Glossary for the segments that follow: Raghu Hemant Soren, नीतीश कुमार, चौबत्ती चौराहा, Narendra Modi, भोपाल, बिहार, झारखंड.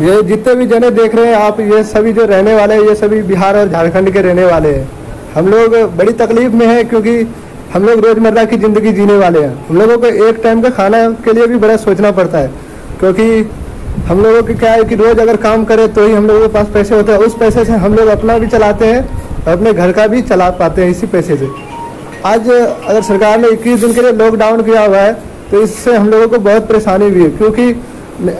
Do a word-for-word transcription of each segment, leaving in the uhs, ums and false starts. ये जितने भी जने देख रहे हैं आप, ये सभी जो रहने वाले हैं, ये सभी बिहार और झारखंड के रहने वाले हैं। हम लोग बड़ी तकलीफ में हैं क्योंकि हम लोग रोज़मर्रा की ज़िंदगी जीने वाले हैं। हम लोगों को एक टाइम का खाना के लिए भी बड़ा सोचना पड़ता है, क्योंकि हम लोगों के क्या है कि रोज़ अगर काम करें तो ही हम लोगों के पास पैसे होते हैं। उस पैसे से हम लोग अपना भी चलाते हैं और अपने घर का भी चला पाते हैं इसी पैसे से। आज अगर सरकार ने इक्कीस दिन के लिए लॉकडाउन किया हुआ है तो इससे हम लोगों को बहुत परेशानी हुई है, क्योंकि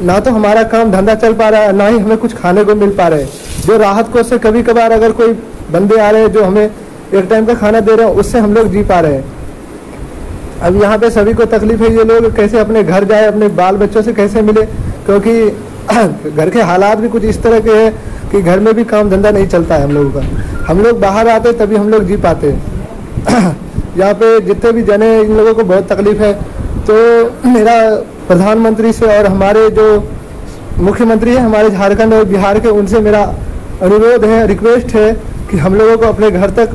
ना तो हमारा काम धंधा चल पा रहा है, ना ही हमें कुछ खाने को मिल पा रहा है। जो राहत कोष से कभी कभार अगर कोई बंदे आ रहे हैं जो हमें एक टाइम का खाना दे रहे हैं, उससे हम लोग जी पा रहे हैं। अब यहाँ पे सभी को तकलीफ है, ये लोग कैसे अपने घर जाए, अपने बाल बच्चों से कैसे मिले, क्योंकि घर के हालात भी कुछ इस तरह के हैं कि घर में भी काम धंधा नहीं चलता है हम लोगों का। हम लोग बाहर आते हैं तभी हम लोग जी पाते हैं। यहाँ पे जितने भी जने, इन लोगों को बहुत तकलीफ है। तो मेरा प्रधानमंत्री से और हमारे जो मुख्यमंत्री हैं हमारे झारखंड और बिहार के, उनसे मेरा अनुरोध है, रिक्वेस्ट है कि हम लोगों को अपने घर तक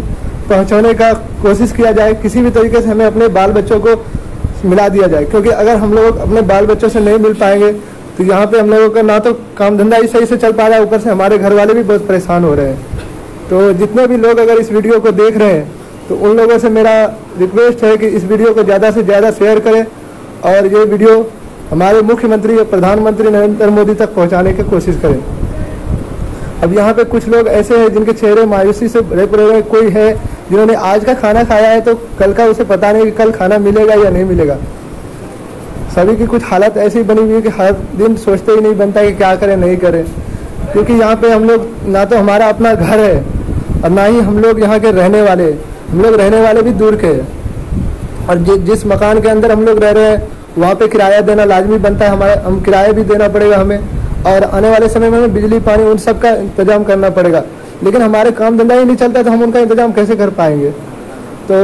पहुंचाने का कोशिश किया जाए। किसी भी तरीके से हमें अपने बाल बच्चों को मिला दिया जाए, क्योंकि अगर हम लोग अपने बाल बच्चों से नहीं मिल पाएंगे तो यहाँ पे हम लोगों का ना तो काम धंधा ही सही से चल पा रहा है, ऊपर से हमारे घर वाले भी बहुत परेशान हो रहे हैं। तो जितने भी लोग अगर इस वीडियो को देख रहे हैं तो उन लोगों से मेरा रिक्वेस्ट है कि इस वीडियो को ज़्यादा से ज़्यादा शेयर करें और ये वीडियो हमारे मुख्यमंत्री और प्रधानमंत्री नरेंद्र मोदी तक पहुँचाने की कोशिश करें। अब यहाँ पे कुछ लोग ऐसे हैं जिनके चेहरे मायूसी से भरे पड़े हैं। कोई है जिन्होंने आज का खाना खाया है तो कल का उसे पता नहीं कि कल खाना मिलेगा या नहीं मिलेगा। सभी की कुछ हालत ऐसी बनी हुई है कि हर दिन सोचते ही नहीं बनता कि क्या करें नहीं करें, क्योंकि यहाँ पे हम लोग ना तो हमारा अपना घर है और ना ही हम लोग यहाँ के रहने वाले। हम लोग रहने वाले भी दूर के हैं और जि, जिस मकान के अंदर हम लोग रह रहे हैं वहाँ पर किराया देना लाजमी बनता है। हमारा हम किराया भी देना पड़ेगा हमें और आने वाले समय में हमें बिजली पानी उन सब का इंतजाम करना पड़ेगा, लेकिन हमारे काम धंधा ही नहीं चलता तो हम उनका इंतजाम कैसे कर पाएंगे। तो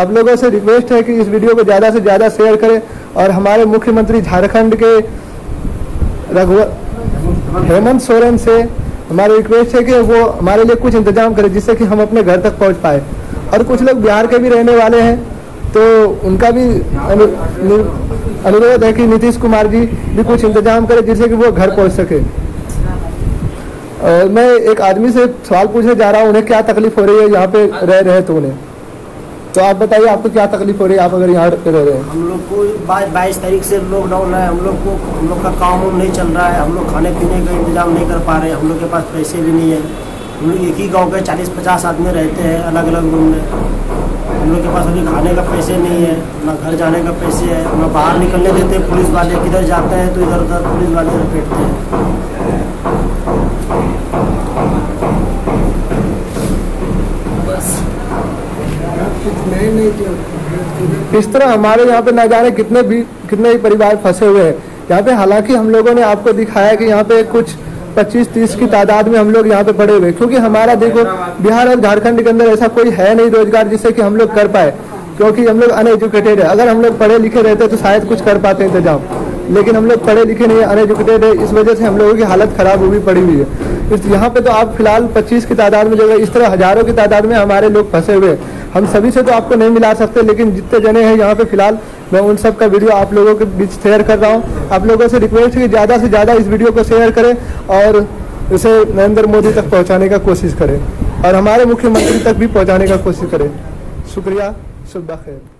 आप लोगों से रिक्वेस्ट है कि इस वीडियो को ज़्यादा से ज़्यादा शेयर करें और हमारे मुख्यमंत्री झारखंड के रघु हेमंत सोरेन से हमारी रिक्वेस्ट है कि वो हमारे लिए कुछ इंतजाम करें जिससे कि हम अपने घर तक पहुंच पाए। और कुछ लोग बिहार के भी रहने वाले हैं तो उनका भी अनुरोध है कि नीतीश कुमार जी भी कुछ इंतजाम करें जिससे कि वो घर पहुँच सके। मैं एक आदमी से सवाल पूछने जा रहा हूँ, उन्हें क्या तकलीफ हो रही है यहाँ पे रह रहे हैं तो उन्हें तो आप बताइए आपको क्या तकलीफ हो रही है आप अगर यहाँ पे रह रहे हैं। हम लोग को बाईस तारीख से लॉकडाउन है। हम लोग को हम लोग का काम नहीं चल रहा है। हम लोग खाने पीने का इंतजाम नहीं कर पा रहे हैं। हम लोग के पास पैसे भी नहीं है। हम लोग एक ही गाँव के चालीस पचास आदमी रहते हैं अलग अलग रूम में। हम लोग के पास अभी खाने का पैसे नहीं है, ना घर जाने का पैसे है, ना बाहर निकलने देते हैं। पुलिस वाले किधर जाते हैं तो इधर उधर पुलिस वाले लपेटते हैं। इस तरह हमारे यहाँ पे ना जाने कितने भी कितने ही परिवार फंसे हुए हैं यहाँ पे। हालांकि हम लोगों ने आपको दिखाया कि यहाँ पे कुछ पच्चीस तीस की तादाद में हम लोग यहाँ पे पड़े हुए, क्योंकि हमारा देखो बिहार और झारखंड के अंदर ऐसा कोई है नहीं रोजगार जिससे कि हम लोग कर पाए, क्योंकि हम लोग अनएजुकेटेड है। अगर हम लोग पढ़े लिखे रहते तो शायद कुछ कर पाते इंतजाम, लेकिन हम लोग पढ़े लिखे नहीं, अनएजुकेटेड है। इस वजह से हम लोगों की हालत खराब हुई पड़ी हुई है। इस यहाँ पे तो आप फिलहाल पच्चीस की तादाद में जगह, इस तरह हजारों की तादाद में हमारे लोग फंसे हुए हैं। हम सभी से तो आपको नहीं मिला सकते, लेकिन जितने जने हैं यहाँ पे फिलहाल मैं उन सब का वीडियो आप लोगों के बीच शेयर कर रहा हूँ। आप लोगों से रिक्वेस्ट है कि ज़्यादा से ज़्यादा इस वीडियो को शेयर करें और इसे नरेंद्र मोदी तक पहुँचाने का कोशिश करें और हमारे मुख्यमंत्री तक भी पहुँचाने का कोशिश करें। शुक्रिया, सुब्बा खैर।